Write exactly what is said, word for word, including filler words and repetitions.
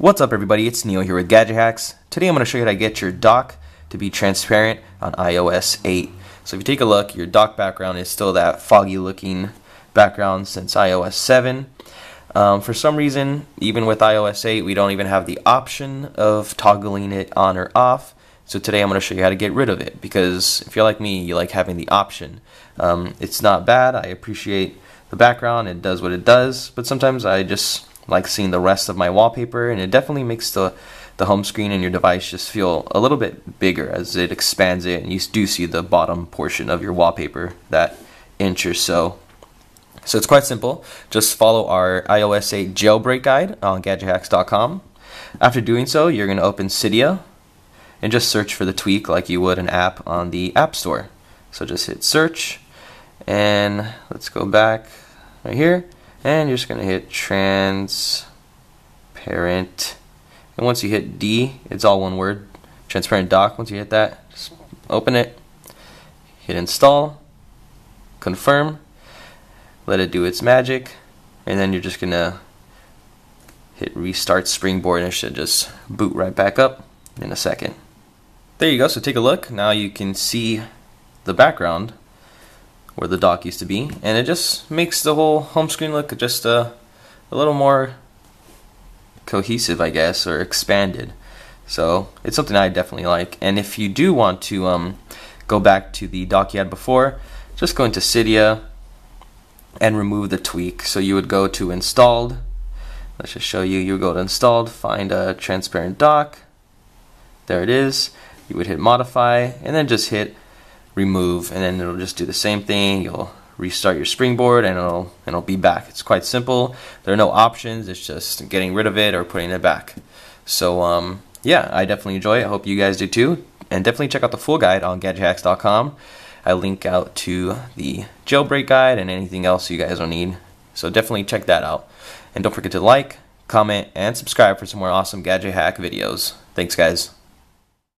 What's up everybody, it's Neil here with Gadget Hacks. Today I'm going to show you how to get your dock to be transparent on i O S eight. So if you take a look, your dock background is still that foggy looking background since i O S seven. Um, for some reason, even with i O S eight, we don't even have the option of toggling it on or off. So today I'm going to show you how to get rid of it, because if you're like me, you like having the option. Um, it's not bad, I appreciate the background, it does what it does, but sometimes I just like seeing the rest of my wallpaper, and it definitely makes the, the home screen and your device just feel a little bit bigger as it expands it, and you do see the bottom portion of your wallpaper, that inch or so. So it's quite simple, just follow our i O S eight jailbreak guide on gadget hacks dot com. After doing so, you're going to open Cydia, and just search for the tweak like you would an app on the App Store. So just hit search, and let's go back right here, and you're just going to hit transparent, and once you hit D, it's all one word, transparent dock. Once you hit that, just open it, hit install, confirm, let it do its magic, and then you're just going to hit restart Springboard, and it should just boot right back up in a second. There you go, so take a look. Now you can see the background where the dock used to be, and it just makes the whole home screen look just uh, a little more cohesive, I guess, or expanded. So it's something I definitely like. And if you do want to um, go back to the dock you had before, just go into Cydia and remove the tweak. So you would go to installed, let's just show you, you would go to installed, find a transparent dock, there it is, you would hit modify, and then just hit remove, and then it'll just do the same thing. You'll restart your Springboard, and it'll it'll be back. It's quite simple. There are no options. It's just getting rid of it or putting it back. So um, yeah, I definitely enjoy it. I hope you guys do too. And definitely check out the full guide on gadget hacks dot com. I link out to the jailbreak guide and anything else you guys will need. So definitely check that out. And don't forget to like, comment, and subscribe for some more awesome gadget hack videos. Thanks, guys.